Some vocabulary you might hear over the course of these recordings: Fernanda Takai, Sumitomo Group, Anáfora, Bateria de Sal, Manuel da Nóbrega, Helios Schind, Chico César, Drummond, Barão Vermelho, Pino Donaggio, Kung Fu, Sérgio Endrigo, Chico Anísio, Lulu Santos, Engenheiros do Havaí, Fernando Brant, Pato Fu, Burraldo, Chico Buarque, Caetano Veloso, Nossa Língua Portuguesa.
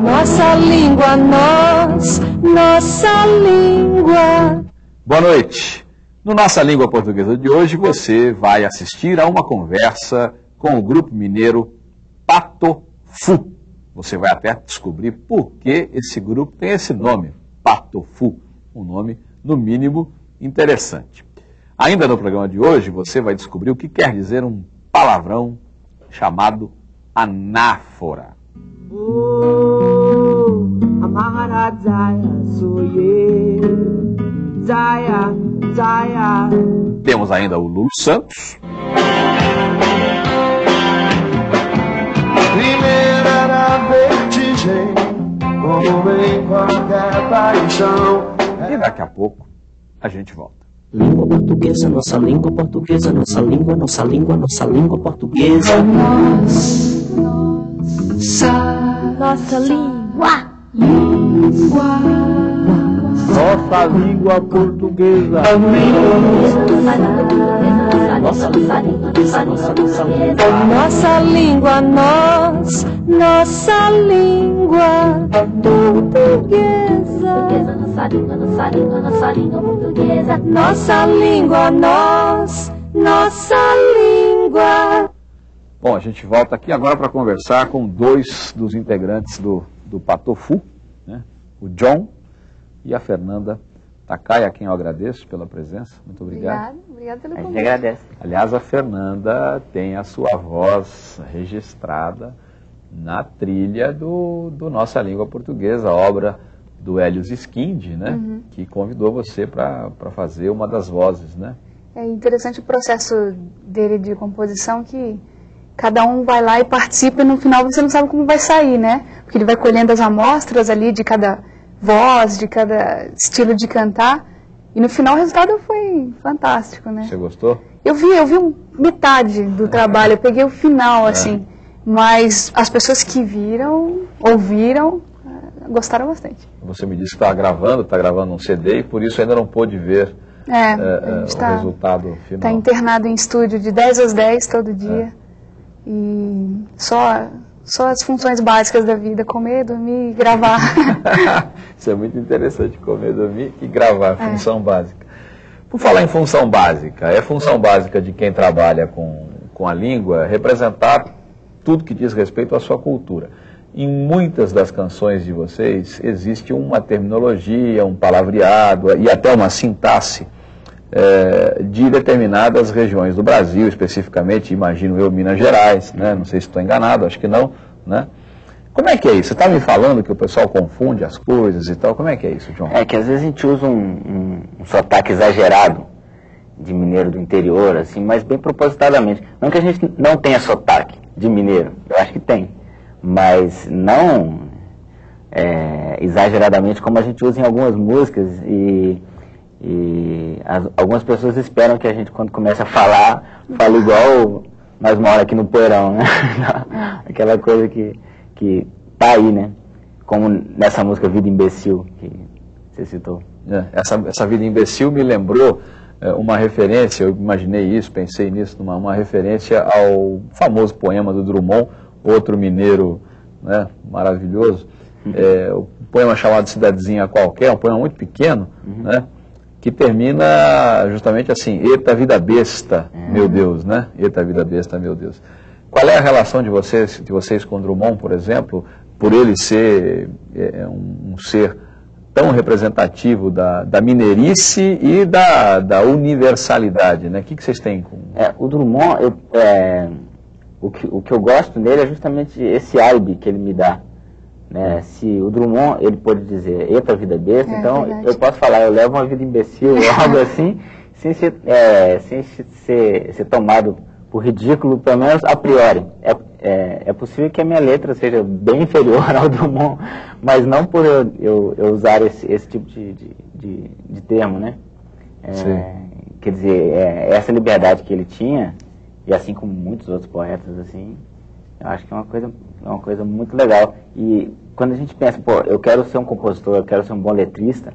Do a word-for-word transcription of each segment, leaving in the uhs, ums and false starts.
Nossa língua, nós, nossa língua. Boa noite. No Nossa Língua Portuguesa de hoje, você vai assistir a uma conversa com o grupo mineiro Pato Fu. Você vai até descobrir por que esse grupo tem esse nome, Pato Fu. Um nome, no mínimo, interessante. Ainda no programa de hoje, você vai descobrir o que quer dizer um palavrão chamado anáfora. Oh, amara zaya, soye, zaya, zaya. Temos ainda o Lulu Santos. Primeira vertigem, como em qualquer paixão. E daqui a pouco a gente volta. Língua portuguesa, nossa língua portuguesa, nossa língua, nossa língua, nossa língua portuguesa. Nossa. Nossa língua, língua, nossa língua portuguesa, nossa língua, nós, nossa língua portuguesa, nossa língua, nossa língua, nossa língua portuguesa, nossa língua, nós, nossa língua. Bom, a gente volta aqui agora para conversar com dois dos integrantes do, do Pato Fu, né? O John e a Fernanda Takai, a quem eu agradeço pela presença. Muito obrigado. Obrigado, obrigado pelo convite. A gente agradece. Aliás, a Fernanda tem a sua voz registrada na trilha do, do Nossa Língua Portuguesa, a obra do Helios Schind, né? Uhum. Que convidou você para para fazer uma das vozes, né? É interessante o processo dele de composição que... Cada um vai lá e participa e no final você não sabe como vai sair, né? Porque ele vai colhendo as amostras ali de cada voz, de cada estilo de cantar. E no final o resultado foi fantástico, né? Você gostou? Eu vi, eu vi metade do trabalho, eu peguei o final, assim. É. Mas as pessoas que viram, ouviram, gostaram bastante. Você me disse que estava gravando, está gravando um C D e por isso ainda não pôde ver é, é, o tá, resultado final. Está internado em estúdio de dez às dez todo dia. É. E só, só as funções básicas da vida, comer, dormir e gravar. Isso é muito interessante, comer, dormir e gravar, é. Função básica. Por falar em função básica, é função básica de quem trabalha com, com a língua representar tudo que diz respeito à sua cultura. Em muitas das canções de vocês existe uma terminologia, um palavreado e até uma sintaxe É, de determinadas regiões do Brasil, especificamente, imagino eu, Minas Gerais, né? Não sei se estou enganado, acho que não, né? Como é que é isso? Você está me falando que o pessoal confunde as coisas e tal, como é que é isso, John? É que às vezes a gente usa um, um, um sotaque exagerado de mineiro do interior, assim, mas bem propositadamente. Não que a gente não tenha sotaque de mineiro, eu acho que tem, mas não é, exageradamente como a gente usa em algumas músicas e... E as, algumas pessoas esperam que a gente, quando começa a falar, fala igual nós mora aqui no Poeirão, né? Aquela coisa que, que tá aí, né? Como nessa música Vida Imbecil, que você citou. É, essa, essa Vida Imbecil me lembrou é, uma referência, eu imaginei isso, pensei nisso, numa, uma referência ao famoso poema do Drummond, outro mineiro, né, maravilhoso. É, o poema chamado Cidadezinha Qualquer, um poema muito pequeno, uhum. Né? Que termina justamente assim, eita vida besta, é. Meu Deus, né? Eita vida besta, meu Deus. Qual é a relação de vocês, de vocês com Drummond, por exemplo, por ele ser é, um, um ser tão representativo da, da mineirice e da, da universalidade, né? O que, que vocês têm com... É, o Drummond, eu, é, o, que, o que eu gosto nele é justamente esse álibi que ele me dá. Né? Se o Drummond, ele pode dizer, eita vida besta, é, então verdade. Eu posso falar, eu levo uma vida imbecil, algo assim, sem, ser, é, sem ser, ser tomado por ridículo, pelo menos a priori. É, é, é possível que a minha letra seja bem inferior ao Drummond, mas não por eu, eu, eu usar esse, esse tipo de, de, de, de termo, né? É, quer dizer, é, essa liberdade que ele tinha, e assim como muitos outros poetas, assim, eu acho que é uma coisa, é uma coisa muito legal. E quando a gente pensa, pô, eu quero ser um compositor, eu quero ser um bom letrista,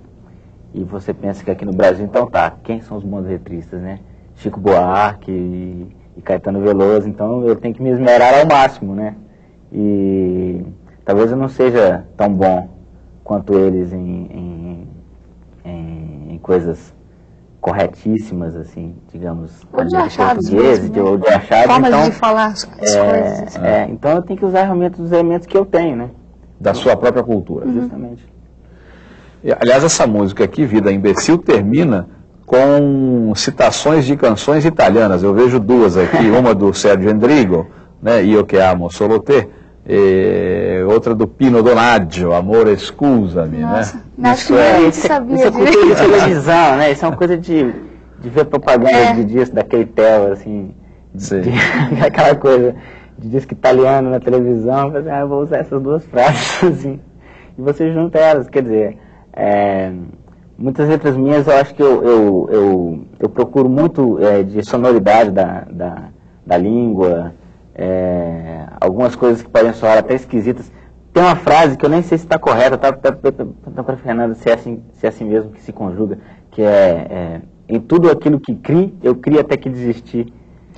e você pensa que aqui no Brasil, então tá, quem são os bons letristas, né? Chico Buarque e, e Caetano Veloso, então eu tenho que me esmerar ao máximo, né? E Talvez eu não seja tão bom quanto eles em, em, em, em coisas corretíssimas, assim, digamos, ou de achados, mesmo, né? ou de achados, formas então, de falar as é, coisas. É, ah. Então eu tenho que usar realmente os elementos que eu tenho, né? Da sua própria cultura. Uhum. Justamente. E, aliás, essa música aqui, Vida Imbecil, termina com citações de canções italianas. Eu vejo duas aqui, uma do Sérgio Endrigo, né, Io che amo solo te, e outra do Pino Donaggio, Amore Scusami, né? Isso é, isso, sabia isso é cultura de televisão, né? Isso é uma coisa de, de ver propaganda é. de disco, da Caetano, assim, de, de, aquela coisa de disco italiano na televisão, mas, ah, eu vou usar essas duas frases, assim, e você junta elas, quer dizer... É, muitas letras minhas, eu acho que eu, eu, eu, eu procuro muito é, de sonoridade da, da, da língua, é, algumas coisas que podem soar até esquisitas. Tem uma frase que eu nem sei se está correta, tá para a Fernanda, se é, assim, se é assim mesmo que se conjuga, que é, é em tudo aquilo que crie, eu crio até que desistir.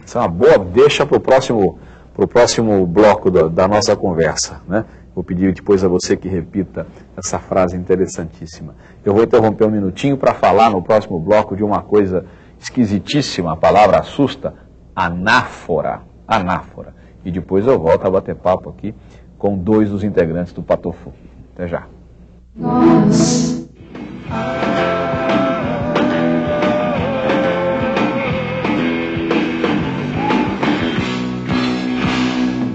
Isso é uma boa deixa para o próximo, pro próximo bloco da, da nossa conversa, né? Vou pedir depois a você que repita essa frase interessantíssima. Eu vou interromper um minutinho para falar no próximo bloco de uma coisa esquisitíssima, a palavra assusta, anáfora, anáfora. E depois eu volto a bater papo aqui com dois dos integrantes do Pato Fu. Até já. Nossa.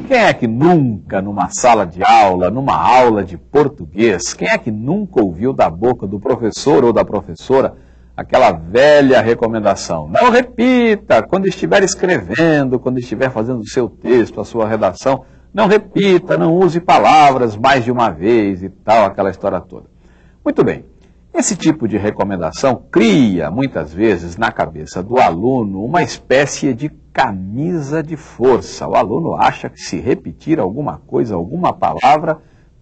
Quem é que nunca, numa sala de aula, numa aula de português, quem é que nunca ouviu da boca do professor ou da professora aquela velha recomendação? Não repita quando estiver escrevendo, quando estiver fazendo o seu texto, a sua redação, não repita, não use palavras mais de uma vez e tal, aquela história toda. Muito bem, esse tipo de recomendação cria, muitas vezes, na cabeça do aluno uma espécie de camisa de força. O aluno acha que se repetir alguma coisa, alguma palavra,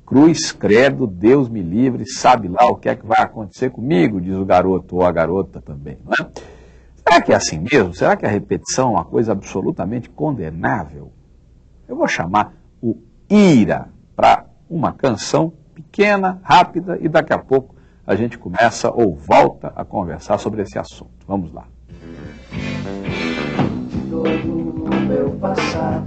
cruz, credo, Deus me livre, sabe lá o que é que vai acontecer comigo, diz o garoto ou a garota também, não é? Será que é assim mesmo? Será que a repetição é uma coisa absolutamente condenável? Eu vou chamar o Ira para uma canção pequena, rápida, e daqui a pouco a gente começa ou volta a conversar sobre esse assunto. Vamos lá. Todo o meu passado,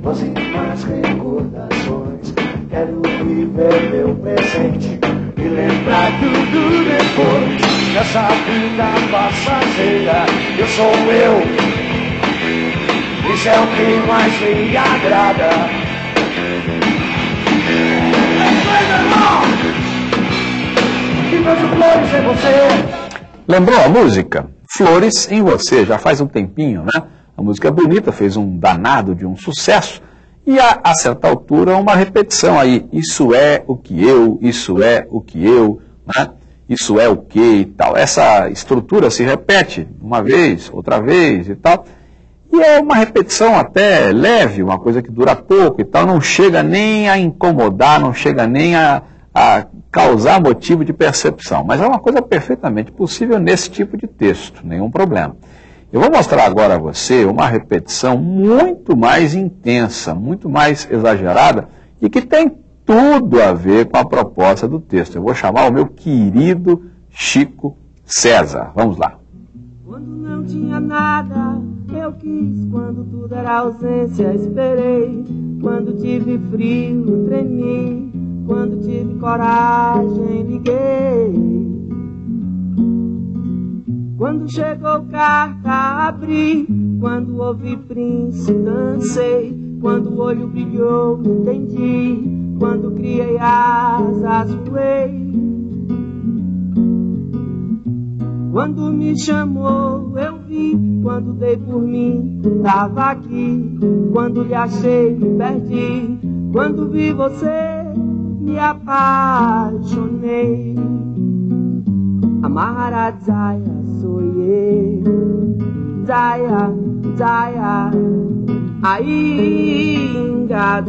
boas recordações. Quero viver meu presente e lembrar tudo depois. Nessa vida passageira, eu sou eu. Isso é o que mais me agrada. E vejo flores em você. Lembrou a música? Flores em Você, já faz um tempinho, né? A música é bonita, fez um danado de um sucesso, e a, a certa altura uma repetição aí, isso é o que eu, isso é o que eu, né? Isso é o que e tal. Essa estrutura se repete uma vez, outra vez e tal, e é uma repetição até leve, uma coisa que dura pouco e tal, não chega nem a incomodar, não chega nem a, a causar motivo de percepção, mas é uma coisa perfeitamente possível nesse tipo de texto, nenhum problema. Eu vou mostrar agora a você uma repetição muito mais intensa, muito mais exagerada e que tem tudo a ver com a proposta do texto. Eu vou chamar o meu querido Chico César. Vamos lá. Quando não tinha nada, eu quis. Quando tudo era ausência, esperei. Quando tive frio, tremi. Quando tive coragem, liguei. Quando chegou carta, abri. Quando ouvi Prince, dancei. Quando o olho brilhou, entendi. Quando criei asas, voei. Quando me chamou, eu vi. Quando dei por mim, tava aqui. Quando lhe achei, me perdi. Quando vi você, me apaixonei. Amara Zaya sou eu, Zaya, Zaya, ainda.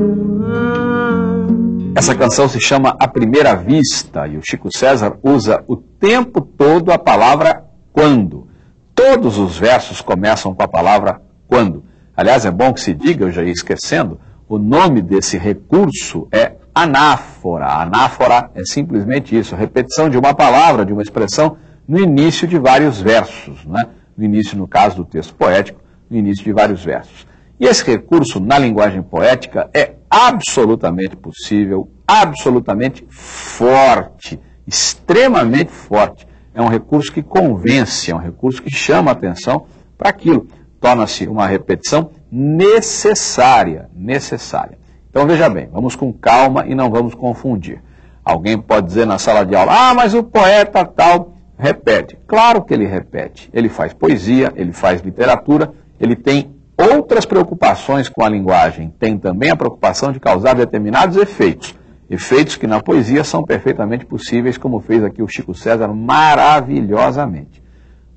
Essa canção se chama A Primeira Vista e o Chico César usa o tempo todo a palavra quando. Todos os versos começam com a palavra quando. Aliás, é bom que se diga, eu já ia esquecendo, o nome desse recurso é anáfora. Anáfora é simplesmente isso, a repetição de uma palavra, de uma expressão, no início de vários versos, né? No início, no caso do texto poético, no início de vários versos. E esse recurso na linguagem poética é absolutamente possível, absolutamente forte, extremamente forte. É um recurso que convence, é um recurso que chama a atenção para aquilo. Torna-se uma repetição necessária, necessária. Então veja bem, vamos com calma e não vamos confundir. Alguém pode dizer na sala de aula, ah, mas o poeta tal repete. Claro que ele repete. Ele faz poesia, ele faz literatura, ele tem outras preocupações com a linguagem. Tem também a preocupação de causar determinados efeitos. Efeitos que na poesia são perfeitamente possíveis, como fez aqui o Chico César maravilhosamente.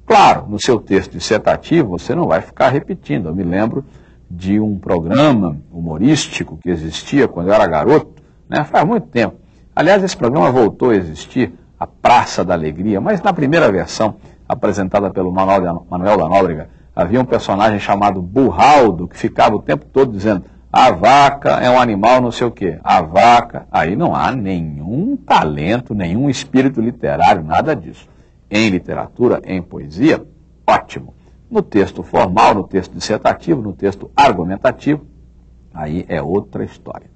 Claro, no seu texto dissertativo você não vai ficar repetindo. Eu me lembro de um programa humorístico que existia quando eu era garoto, né? Faz muito tempo. Aliás, esse programa voltou a existir, a Praça da Alegria, mas na primeira versão apresentada pelo Manuel da Nóbrega, havia um personagem chamado Burraldo, que ficava o tempo todo dizendo, a vaca é um animal não sei o quê, a vaca... Aí não há nenhum talento, nenhum espírito literário, nada disso. Em literatura, em poesia, ótimo. No texto formal, no texto dissertativo, no texto argumentativo, aí é outra história.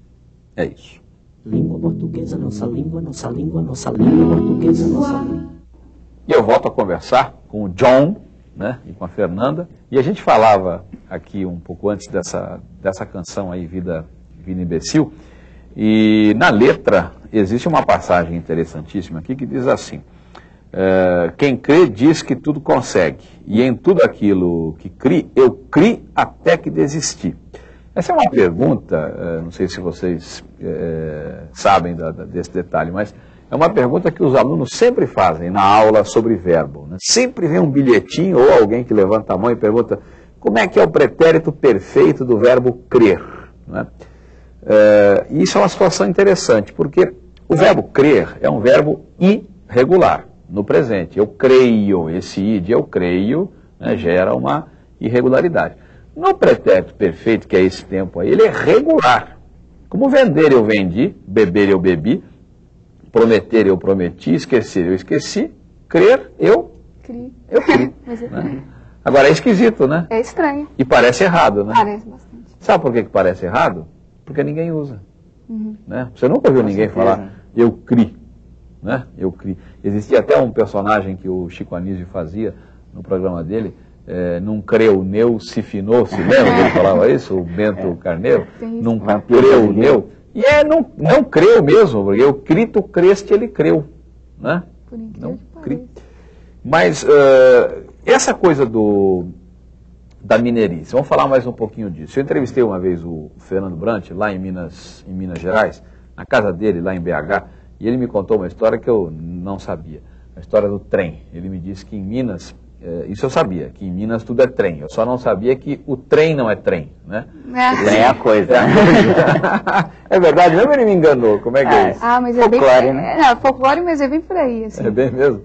É isso. Língua portuguesa, nossa língua, nossa língua, nossa língua portuguesa, nossa língua. E eu volto a conversar com o John, né, e com a Fernanda. E a gente falava aqui um pouco antes dessa, dessa canção aí, Vida, Vida Imbecil. E na letra existe uma passagem interessantíssima aqui que diz assim, Uh, quem crê diz que tudo consegue, e em tudo aquilo que crie, eu crie até que desisti. Essa é uma pergunta, uh, não sei se vocês uh, sabem da, da, desse detalhe, mas é uma pergunta que os alunos sempre fazem na aula sobre verbo, né? Sempre vem um bilhetinho ou alguém que levanta a mão e pergunta como é que é o pretérito perfeito do verbo crer, né? Uh, e isso é uma situação interessante, porque o verbo crer é um verbo irregular. No presente, eu creio, esse i de eu creio, né, gera uma irregularidade. No pretérito perfeito, que é esse tempo aí, ele é regular. Como vender eu vendi, beber eu bebi, prometer eu prometi, esquecer eu esqueci, crer eu cri. Eu cri, né? Agora é esquisito, né? É estranho. E parece errado, né? Parece bastante. Sabe por que que parece errado? Porque ninguém usa. Uhum. Né? Você nunca ouviu ninguém falar, eu cri. Né? Eu crio. Existia até um personagem que o Chico Anísio fazia no programa dele, é, não creu neu, se finou, se lembra que ele falava isso? O Bento é. Carneiro, sim. Não creu neu, e é, não, não creu mesmo, porque eu cri, tu creste, ele creu, né? Por não cri. Mas uh, essa coisa do, da mineirice, vamos falar mais um pouquinho disso. Eu entrevistei uma vez o Fernando Brant lá em Minas, em Minas Gerais, na casa dele lá em B H, e ele me contou uma história que eu não sabia, a história do trem. Ele me disse que em Minas, eh, isso eu sabia, que em Minas tudo é trem. Eu só não sabia que o trem não é trem, né? É. O trem é a coisa. É verdade, mesmo ele me enganou, como é que é, é isso? Ah, mas é bem... Folclore, né? É, folclore, mas é bem por aí, assim. É bem mesmo?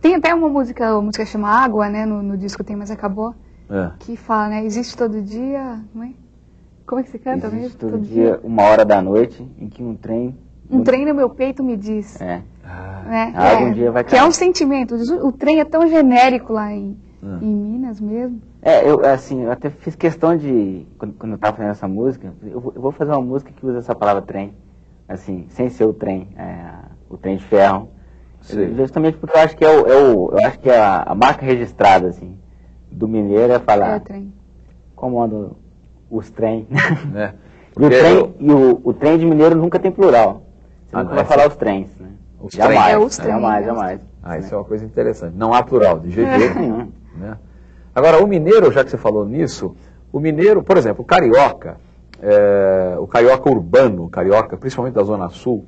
Tem até uma música, uma música que chama Água, né, no, no disco Tem Mas Acabou, é. Que fala, né, existe todo dia, não é? Como é que se canta? Existe mesmo? Todo, todo dia, dia, uma hora da noite, em que um trem... Um trem no meu peito me diz. É. Né? Ah, algum é, dia vai cair. Que é um sentimento. O trem é tão genérico lá em, ah. em Minas mesmo. É, eu assim, eu até fiz questão de, quando, quando eu estava fazendo essa música, eu, eu vou fazer uma música que usa essa palavra trem, assim, sem ser o trem, é, o trem de ferro. Eu, justamente porque eu acho que é, o, é, o, eu acho que é a, a marca registrada, assim, do mineiro é falar... É o trem. Como andam os trem. É. E, o trem e o, o trem de mineiro nunca tem plural. Você ah, nunca vai falar é... os trens, né? Os jamais, trens. É os trens. Jamais, jamais. Ah, isso é uma coisa interessante. Não há plural, de jeito nenhum. É. Né? Agora, o mineiro, já que você falou nisso, o mineiro, por exemplo, o carioca, é, o carioca urbano, o carioca, principalmente da Zona Sul,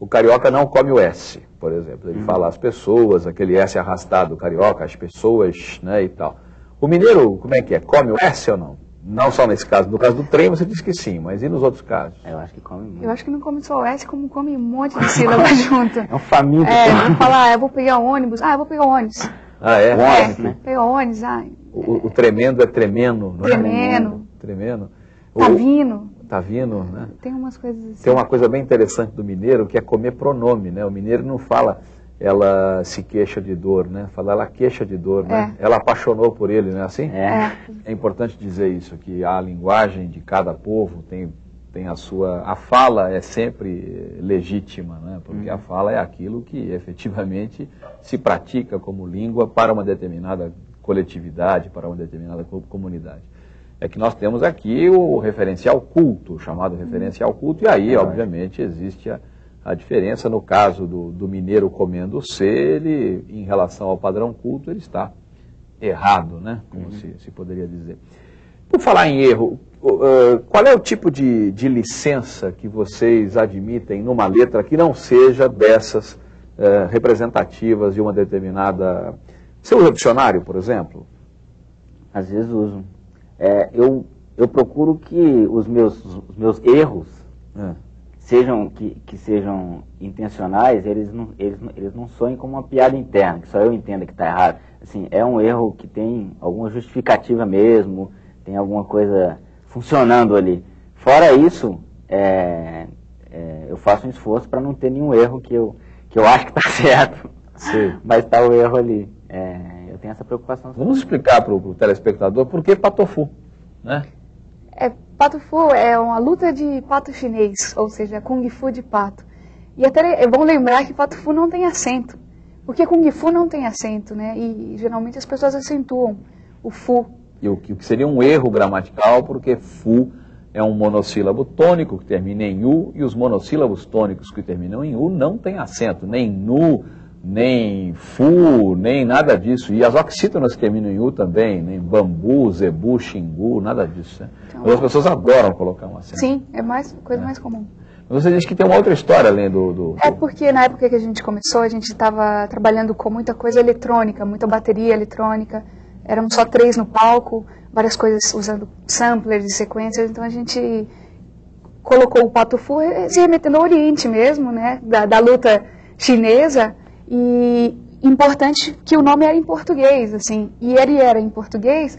o carioca não come o S, por exemplo. Ele hum. fala as pessoas, aquele S arrastado, o carioca, as pessoas, né, e tal. O mineiro, como é que é? Come o S ou não? Não só nesse caso, no caso do trem você disse que sim, mas e nos outros casos? Eu acho que come muito. Eu acho que não come só o S, como come um monte de sílabas junto. É um faminto. É, vou falar, eu vou pegar o ônibus, ah, eu vou pegar o ônibus. Ah, é? O ônibus, é, né? Pegar o ônibus, ah. O, é... o tremendo é tremendo, não é? Tremendo. Tremendo. Tá vindo. tá vindo, né? Tem umas coisas assim. Tem uma coisa bem interessante do mineiro, que é comer pronome, né? O mineiro não fala ela se queixa de dor, né? Fala ela queixa de dor, né? É. Ela apaixonou por ele, né? Assim? É. É importante dizer isso, que a linguagem de cada povo tem, tem a sua... A fala é sempre legítima, né? Porque hum. a fala é aquilo que efetivamente se pratica como língua para uma determinada coletividade, para uma determinada comunidade. É que nós temos aqui o referencial culto, chamado referencial culto, e aí, obviamente, existe a, a diferença. No caso do, do mineiro comendo o C, ele, em relação ao padrão culto, ele está errado, né? Como uhum. se, se poderia dizer. Por falar em erro, uh, qual é o tipo de, de licença que vocês admitem numa letra que não seja dessas uh, representativas de uma determinada... Você usa o dicionário, por exemplo? Às vezes uso. É, eu, eu procuro que os meus, os meus erros, é. sejam, que, que sejam intencionais, eles não, eles, eles não soem como uma piada interna, que só eu entenda que está errado. Assim, é um erro que tem alguma justificativa mesmo, tem alguma coisa funcionando ali. Fora isso, é, é, eu faço um esforço para não ter nenhum erro que eu, que eu acho que está certo, sim. mas está o erro ali. É... Eu tenho essa preocupação. Vamos explicar para o telespectador por que Pato Fu, né? É, Pato Fu é uma luta de pato chinês, ou seja, Kung Fu de pato. E até é bom lembrar que Pato Fu não tem acento, porque Kung Fu não tem acento, né? E geralmente as pessoas acentuam o Fu. E o que seria um erro gramatical, porque Fu é um monossílabo tônico que termina em U, e os monossílabos tônicos que terminam em U não tem acento, nem nu, nem fu, nem nada disso. E as oxítonas que terminam em u também, nem bambu, zebu, xingu, nada disso. Né? Então, as pessoas adoram colocar um acento. Sim, é mais coisa é. mais comum. Mas você diz que tem uma outra história além do, do, do... É porque na época que a gente começou, a gente estava trabalhando com muita coisa eletrônica, muita bateria eletrônica. Eram só três no palco, várias coisas usando samplers e sequências. Então a gente colocou o Pato Fu se remetendo ao Oriente mesmo, né? Da, da luta chinesa. E importante que o nome era em português, assim, e ele era em português,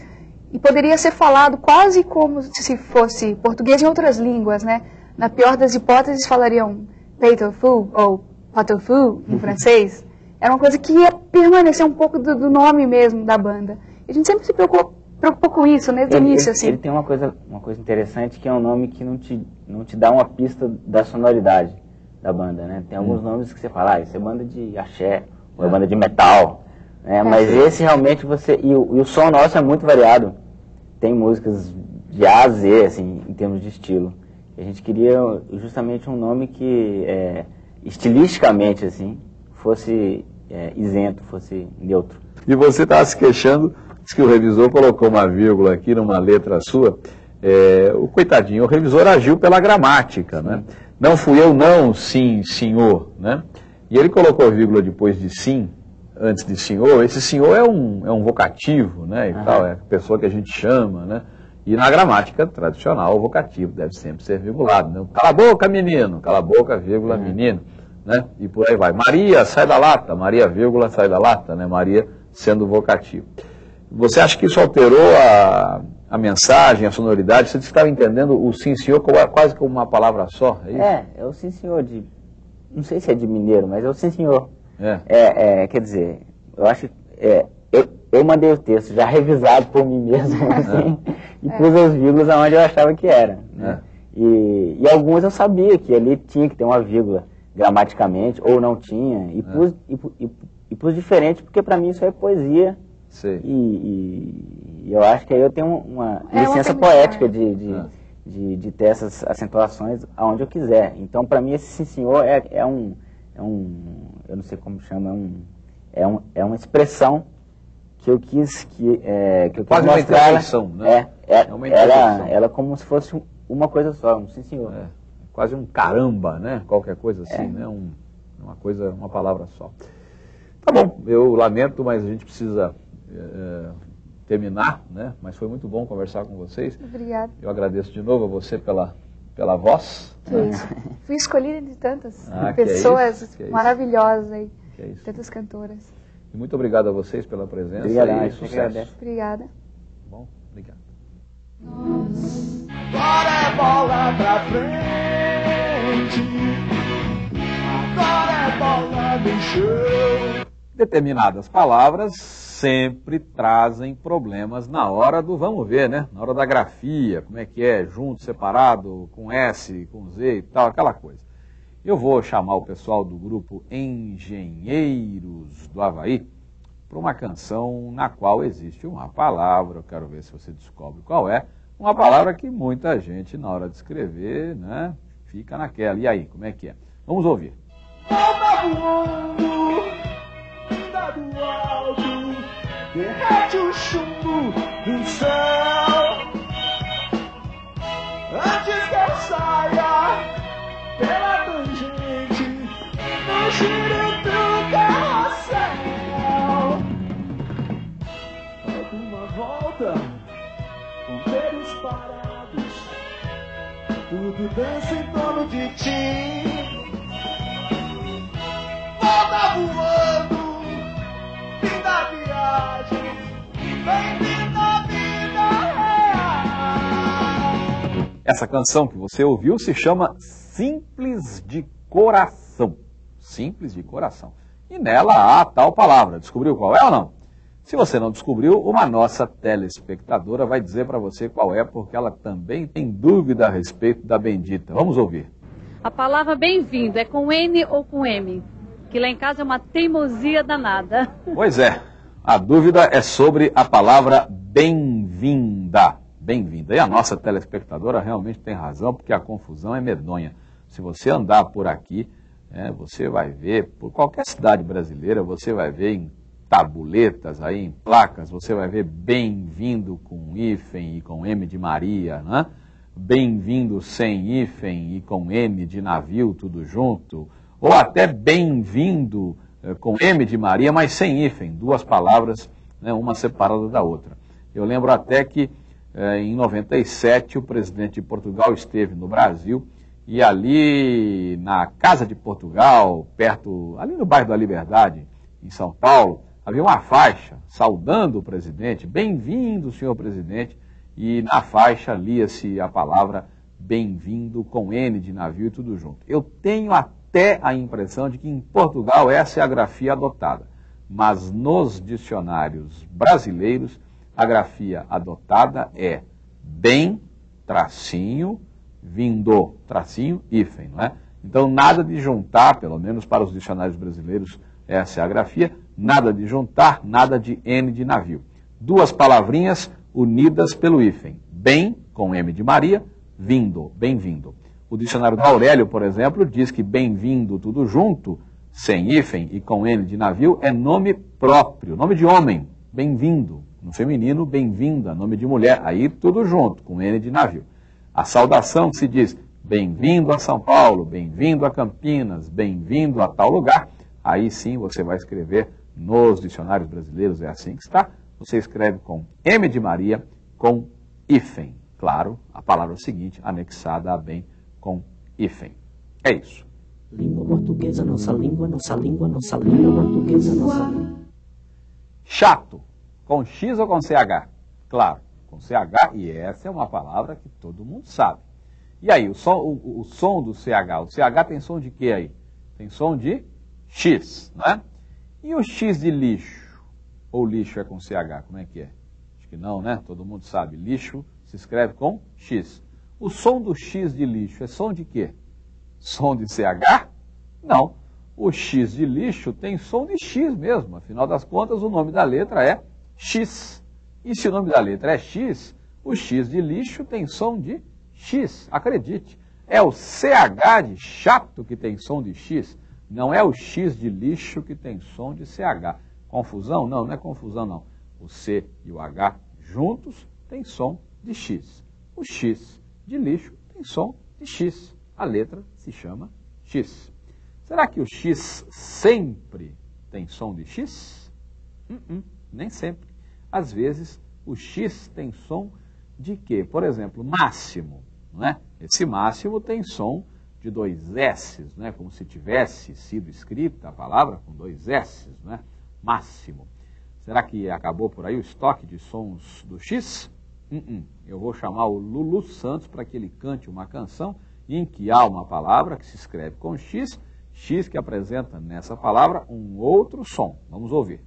e poderia ser falado quase como se fosse português em outras línguas, né? Na pior das hipóteses, falariam Pato Fu ou Pato Fu em francês. Era uma coisa que ia permanecer um pouco do, do nome mesmo da banda. E a gente sempre se preocupou, preocupou com isso, né? Desde o início, assim. Ele tem uma coisa, uma coisa interessante, que é um nome que não te, não te dá uma pista da sonoridade da banda, né? Tem alguns hum. nomes que você fala, ah, isso é banda de axé, ou é banda de metal, né? É, mas sim. esse realmente você... E o, e o som nosso é muito variado. Tem músicas de A a Z, assim, em termos de estilo. A gente queria justamente um nome que, é, estilisticamente, assim, fosse é, isento, fosse neutro. E você estava se queixando, diz que o revisor colocou uma vírgula aqui numa letra sua. É, o coitadinho, o revisor agiu pela gramática, sim. né? Não fui eu, não, sim, senhor, né? E ele colocou a vírgula depois de sim, antes de senhor. Esse senhor é um, é um vocativo, né? E uhum. tal, é a pessoa que a gente chama, né? E na gramática tradicional, o vocativo deve sempre ser virgulado, né? Cala a boca, menino, cala a boca, vírgula, uhum. menino, né? E por aí vai. Maria, sai da lata, Maria, vírgula, sai da lata, né? Maria sendo vocativo. Você acha que isso alterou a... a mensagem, a sonoridade? Você estava entendendo o sim senhor quase como uma palavra só? É, isso? é, é o sim senhor de... Não sei se é de mineiro, mas é o sim senhor. É. É, é, quer dizer, eu acho que... É, eu, eu mandei o texto já revisado por mim mesmo, assim, é. e pus as vírgulas aonde eu achava que era. Né? É. E, e algumas eu sabia que ali tinha que ter uma vírgula gramaticamente, ou não tinha, e pus, é. e, e, e pus diferente, porque para mim isso é poesia. Sim. E... e E eu acho que aí eu tenho uma é, licença uma poética de, de, é. de, de ter essas acentuações aonde eu quiser. Então, para mim, esse sim senhor é, é, um, é um, eu não sei como chama, é, um, é, um, é uma expressão que eu quis, que, é, que eu quis mostrar. Uma intervenção, né? É, é, é uma intervenção. Ela, ela como se fosse uma coisa só, um sim senhor. É, quase um caramba, né? Qualquer coisa assim, é. né? Um, uma coisa, uma palavra só. Tá bom, eu lamento, mas a gente precisa... É, terminar, né? Mas foi muito bom conversar com vocês. Obrigada. Eu agradeço de novo a você pela, pela voz. Que né? isso. Fui escolhida de tantas ah, pessoas é maravilhosas aí, é tantas cantoras. E muito obrigado a vocês pela presença. Obrigada, e sucesso. Obrigada. Bom, obrigado. Nossa. Agora é bola pra frente, agora é bola no chão. Determinadas palavras sempre trazem problemas na hora do vamos ver, né? Na hora da grafia, como é que é, junto, separado, com S, com Z e tal, aquela coisa. Eu vou chamar o pessoal do grupo Engenheiros do Havaí para uma canção na qual existe uma palavra, eu quero ver se você descobre qual é, uma palavra que muita gente na hora de escrever, né, fica naquela. E aí, como é que é? Vamos ouvir. Derrete o chumbo do céu, antes que eu saia pela tangente, no giro do carrossel. Dá uma volta, ponteiros parados, tudo dança em torno de ti. Volta voando, fim da viagem, bem-vindo à vida real. Essa canção que você ouviu se chama Simples de Coração. Simples de Coração. E nela há a tal palavra. Descobriu qual é ou não? Se você não descobriu, uma nossa telespectadora vai dizer para você qual é, porque ela também tem dúvida a respeito da bendita. Vamos ouvir. A palavra bem-vindo é com N ou com M? Que lá em casa é uma teimosia danada. Pois é, a dúvida é sobre a palavra bem-vinda. Bem-vinda. E a nossa telespectadora realmente tem razão, porque a confusão é medonha. Se você andar por aqui, é, você vai ver, por qualquer cidade brasileira, você vai ver em tabuletas, aí, em placas, você vai ver bem-vindo com hífen e com M de Maria, né? Bem-vindo sem hífen e com M de navio, tudo junto. Ou até bem-vindo, com M de Maria, mas sem hífen, duas palavras, né, uma separada da outra. Eu lembro até que eh, em noventa e sete o presidente de Portugal esteve no Brasil e ali na Casa de Portugal, perto, ali no bairro da Liberdade, em São Paulo, havia uma faixa saudando o presidente, bem-vindo, senhor presidente, e na faixa lia-se a palavra bem-vindo com N de navio e tudo junto. Eu tenho a até a impressão de que em Portugal essa é a grafia adotada, mas nos dicionários brasileiros a grafia adotada é bem, tracinho, vindo, tracinho, hífen, não é? Então nada de juntar, pelo menos para os dicionários brasileiros essa é a grafia, nada de juntar, nada de N de navio. Duas palavrinhas unidas pelo hífen, bem com M de Maria, vindo, bem-vindo. O dicionário do Aurélio, por exemplo, diz que bem-vindo tudo junto, sem hífen e com N de navio, é nome próprio, nome de homem, bem-vindo. No feminino, bem-vinda, nome de mulher, aí tudo junto, com N de navio. A saudação que se diz bem-vindo a São Paulo, bem-vindo a Campinas, bem-vindo a tal lugar, aí sim você vai escrever nos dicionários brasileiros, é assim que está, você escreve com M de Maria, com hífen. Claro, a palavra seguinte, anexada a bem com hífen. É isso. Língua portuguesa, nossa língua, nossa língua, nossa língua portuguesa, nossa língua. Chato, com X ou com C H? Claro, com C H, e essa é uma palavra que todo mundo sabe. E aí, o som, o, o som do C H? O C H tem som de quê aí? Tem som de X, né? E o X de lixo? Ou lixo é com C H? Como é que é? Acho que não, né? Todo mundo sabe. Lixo se escreve com X. O som do X de lixo é som de quê? Som de C H? Não. O X de lixo tem som de X mesmo. Afinal das contas, o nome da letra é X. E se o nome da letra é X, o X de lixo tem som de X. Acredite, é o C H de chato que tem som de X. Não é o X de lixo que tem som de C H. Confusão? Não, não é confusão, não. O C e o H juntos tem som de X. O X de lixo tem som de X. A letra se chama X. Será que o X sempre tem som de X? Uh-uh, nem sempre. Às vezes, o X tem som de quê? Por exemplo, máximo, não é? Esse máximo tem som de dois S's, não é? Como se tivesse sido escrita a palavra com dois S's, não é? Máximo. Será que acabou por aí o estoque de sons do X? uh-uh, eu vou chamar o Lulu Santos para que ele cante uma canção em que há uma palavra que se escreve com X, X que apresenta nessa palavra um outro som. Vamos ouvir.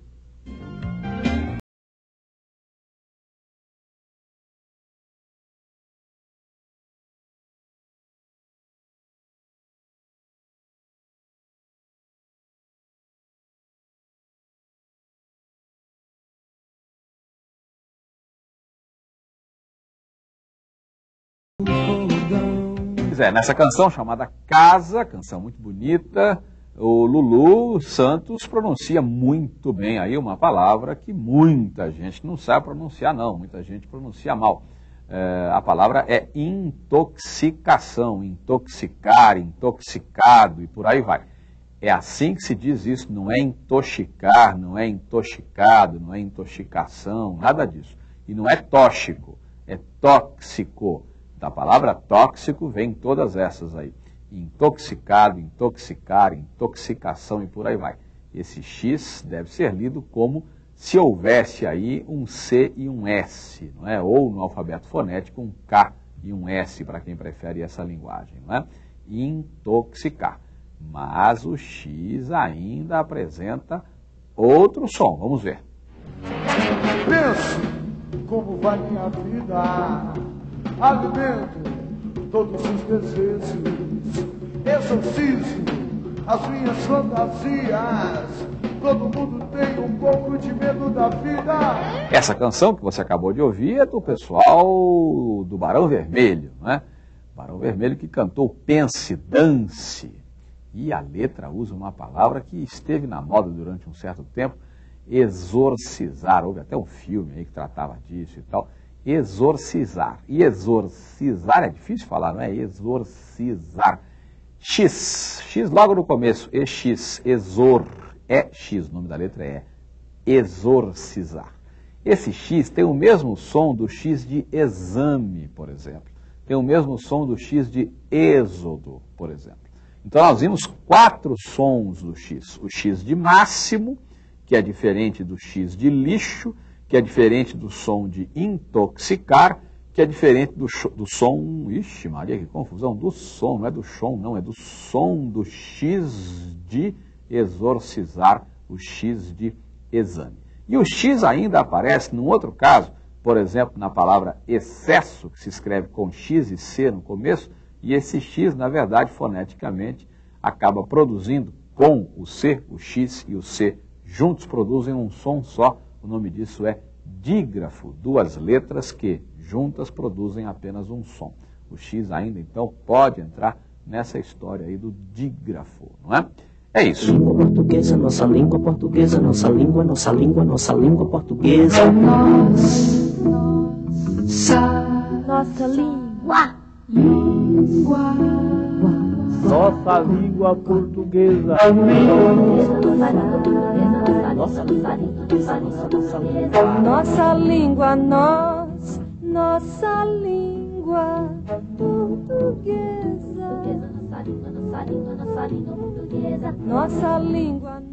É, nessa canção chamada Casa, canção muito bonita, o Lulu Santos pronuncia muito bem aí uma palavra que muita gente não sabe pronunciar não, muita gente pronuncia mal. É, a palavra é intoxicação, intoxicar, intoxicado e por aí vai. É assim que se diz isso, não é intoxicar, não é intoxicado, não é intoxicação, nada disso. E não é tóxico, é tóxico. Da palavra tóxico vem todas essas aí, intoxicado, intoxicar, intoxicação e por aí vai. Esse X deve ser lido como se houvesse aí um C e um S, não é? Ou no alfabeto fonético um K e um S, para quem prefere essa linguagem, não é? Intoxicar. Mas o X ainda apresenta outro som, vamos ver. Penso como vai minha vida... Alimento todos os desejos, exorcizo as minhas fantasias. Todo mundo tem um pouco de medo da vida. Essa canção que você acabou de ouvir é do pessoal do Barão Vermelho, né? Barão Vermelho que cantou Pense, Dance. E a letra usa uma palavra que esteve na moda durante um certo tempo, exorcizar. Houve até um filme aí que tratava disso e tal. Exorcizar. E exorcizar é difícil falar, não é? Exorcizar. X. X logo no começo. E X. Exor. É X. O nome da letra é exorcizar. Esse X tem o mesmo som do X de exame, por exemplo. Tem o mesmo som do X de êxodo, por exemplo. Então nós vimos quatro sons do X. O X de máximo, que é diferente do X de lixo, que é diferente do som de intoxicar, que é diferente do, do som... Ixi, Maria, que confusão! Do som, não é do som, não, é do som do X de exorcizar, o X de exame. E o X ainda aparece num outro caso, por exemplo, na palavra excesso, que se escreve com X e C no começo, e esse X, na verdade, foneticamente, acaba produzindo com o C, o X e o C juntos produzem um som só. O nome disso é dígrafo, duas letras que juntas produzem apenas um som. O X ainda, então, pode entrar nessa história aí do dígrafo, não é? É isso. Língua portuguesa, nossa língua portuguesa, nossa língua, nossa língua, nossa língua portuguesa. Nossa, nossa língua. Língua. Nossa língua portuguesa. Nossa língua, nossa língua, nós, nossa língua portuguesa. Nossa língua,